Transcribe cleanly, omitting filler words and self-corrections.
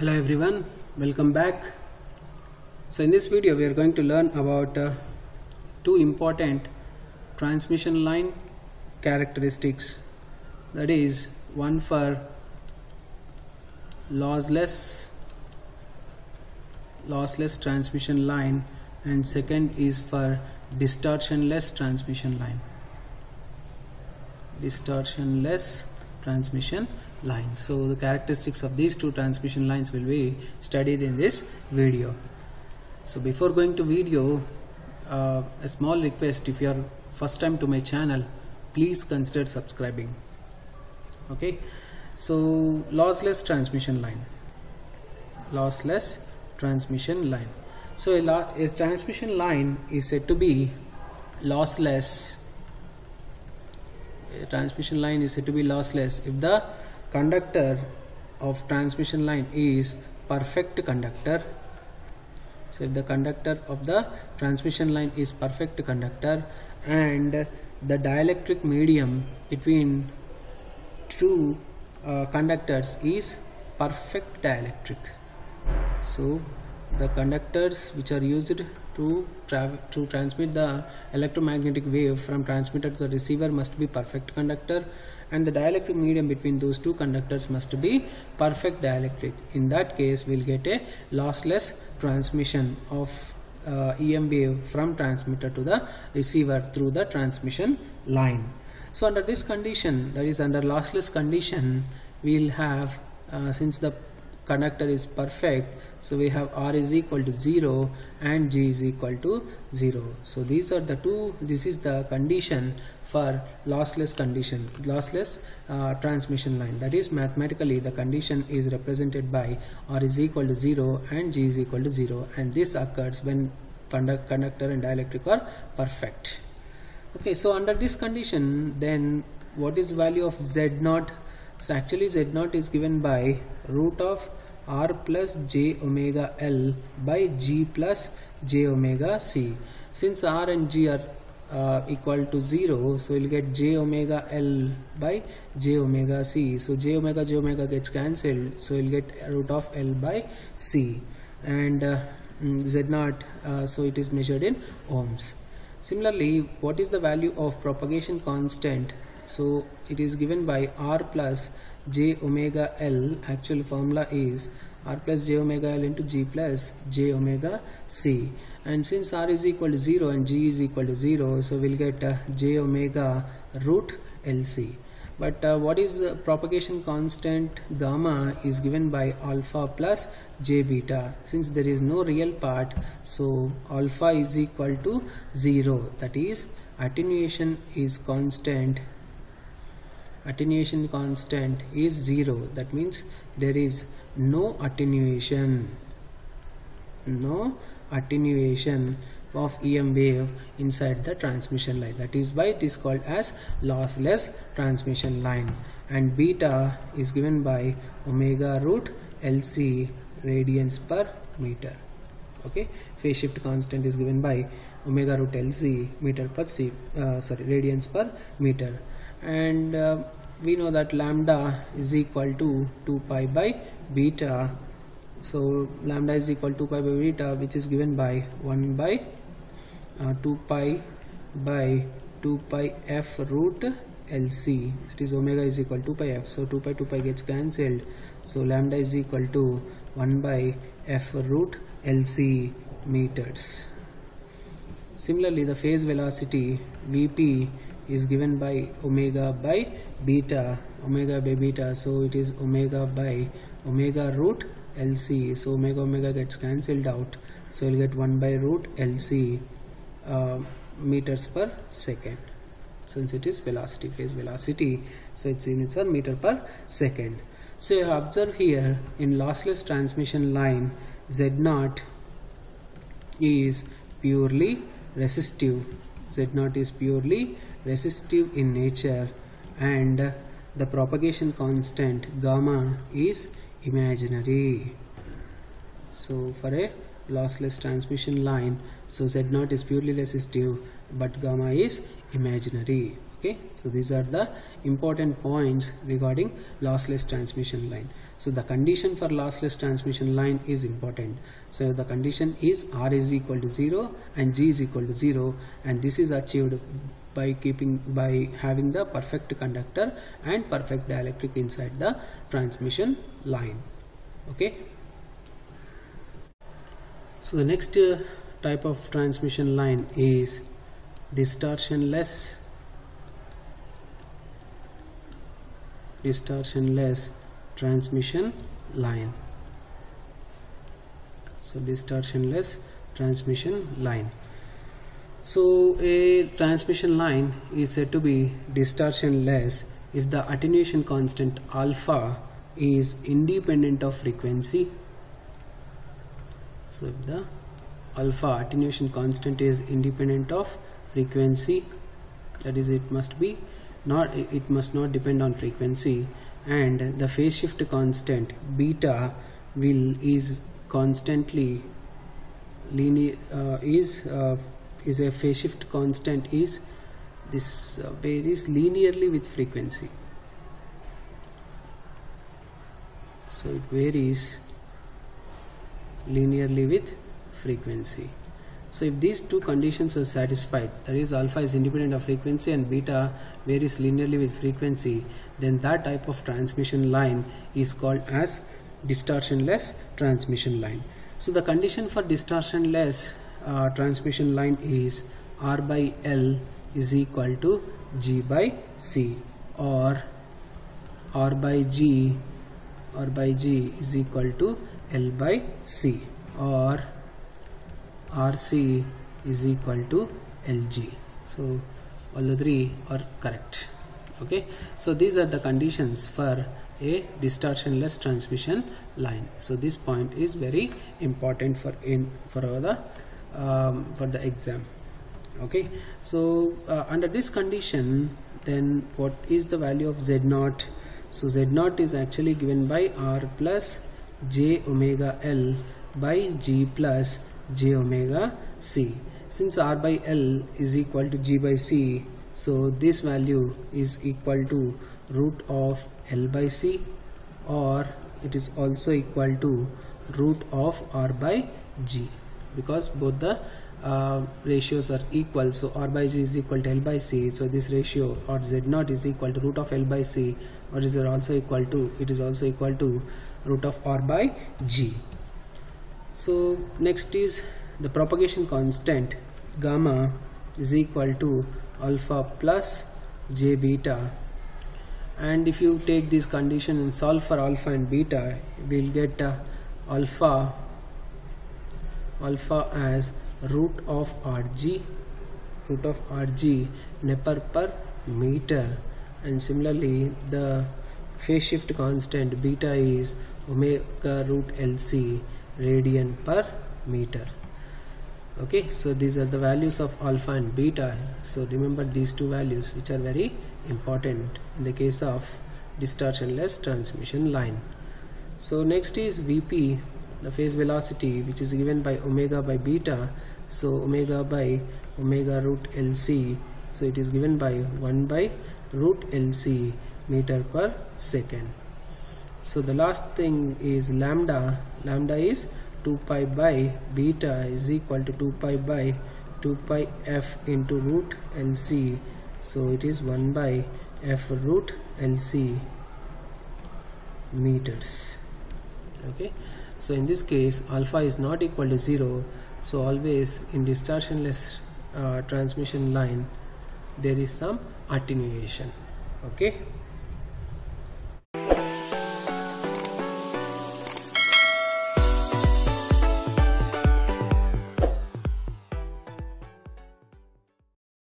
Hello everyone, welcome back. So in this video we are going to learn about two important transmission line characteristics, that is one for lossless transmission line and second is for distortionless transmission line. So the characteristics of these two transmission lines will be studied in this video. So before going to video, a small request: if you are first time to my channel, please consider subscribing. Okay, so lossless transmission line. So a transmission line is said to be lossless. A transmission line is said to be lossless if the conductor of transmission line is perfect conductor. So if the conductor of the transmission line is perfect conductor and the dielectric medium between two conductors is perfect dielectric. So the conductors which are used to transmit the electromagnetic wave from transmitter to the receiver must be perfect conductor, and the dielectric medium between those two conductors must be perfect dielectric. In that case we'll get a lossless transmission of EM wave from transmitter to the receiver through the transmission line. So under this condition, that is under lossless condition, we'll have since the conductor is perfect, so we have R is equal to 0 and G is equal to 0. So these are the two, this is the condition for lossless condition, lossless transmission line. That is mathematically the condition is represented by R is equal to 0 and G is equal to 0, and this occurs when conductor and dielectric are perfect. Okay, so under this condition, then what is value of Z0? So actually Z0 is given by root of R plus j omega L by G plus j omega C. Since R and G are equal to 0, so we'll get j omega L by j omega C. So j omega gets cancelled, so we'll get root of L by C. And Z0, so it is measured in ohms. Similarly, what is the value of propagation constant? So it is given by R plus j omega L. Actual formula is R plus j omega L into G plus j omega C, and since R is equal to 0 and G is equal to 0, so we'll get j omega root LC. But what is the propagation constant? Gamma is given by alpha plus j beta. Since there is no real part, so alpha is equal to 0, that is attenuation is constant. Attenuation constant is 0, that means there is no attenuation, of EM wave inside the transmission line. That is why it is called as lossless transmission line, and beta is given by omega root LC radians per meter. Okay, phase shift constant is given by omega root LC radians per meter, and we know that lambda is equal to 2 pi by beta. So lambda is equal to 2 pi by beta, which is given by 1 by 2 pi by 2 pi f root LC. That is omega is equal to 2 pi f. So 2 pi gets cancelled. So lambda is equal to 1 by f root LC meters. Similarly, the phase velocity Vp is given by omega by beta, so it is omega by omega root LC. So omega gets cancelled out, so we'll get 1 by root LC meters per second, since it is velocity, phase velocity, so its units are meter per second. So you observe here in lossless transmission line, Z0 is purely resistive. Z0 is purely resistive in nature, and the propagation constant gamma is imaginary. So for a lossless transmission line, so Z0 is purely resistive but gamma is imaginary. Okay, so these are the important points regarding lossless transmission line. So the condition for lossless transmission line is important. So the condition is R is equal to 0 and G is equal to 0, and this is achieved by having the perfect conductor and perfect dielectric inside the transmission line. Okay, so the next type of transmission line is distortionless transmission line. So distortionless transmission line. So a transmission line is said to be distortionless if the attenuation constant alpha is independent of frequency. So if the alpha attenuation constant is independent of frequency, that is, it must not depend on frequency, and the phase shift constant beta varies linearly with frequency. So it varies linearly with frequency. So if these two conditions are satisfied, that is, alpha is independent of frequency and beta varies linearly with frequency, then that type of transmission line is called as distortionless transmission line. So the condition for distortionless transmission line is R by L is equal to G by C, or R by G is equal to L by C, or RC is equal to LG. So all the three are correct. Okay, so these are the conditions for a distortionless transmission line. So this point is very important for the exam. Okay, so under this condition, then what is the value of Z0? So Z0 is actually given by R plus j omega L by G plus j omega C. Since R by L is equal to G by C, so this value is equal to root of L by C, or it is also equal to root of R by G, because both the ratios are equal. So R by G is equal to L by C, so this ratio, or Z0, is equal to root of L by C, or it is also equal to root of R by G. So next is the propagation constant gamma is equal to alpha plus j beta, and if you take this condition and solve for alpha and beta, we will get alpha as root of RG Nph per meter, and similarly the phase shift constant beta is omega root LC radian per meter. Okay, so these are the values of alpha and beta. So remember these two values, which are very important in the case of distortionless transmission line. So next is Vp, the phase velocity, which is given by omega by beta. So omega by omega root LC, so it is given by 1 by root LC meter per second. So the last thing is lambda. Lambda is 2 pi by beta is equal to 2 pi f into root LC, so it is 1 by f root LC meters. Okay, so in this case alpha is not equal to 0, so always in distortionless transmission line there is some attenuation. Okay.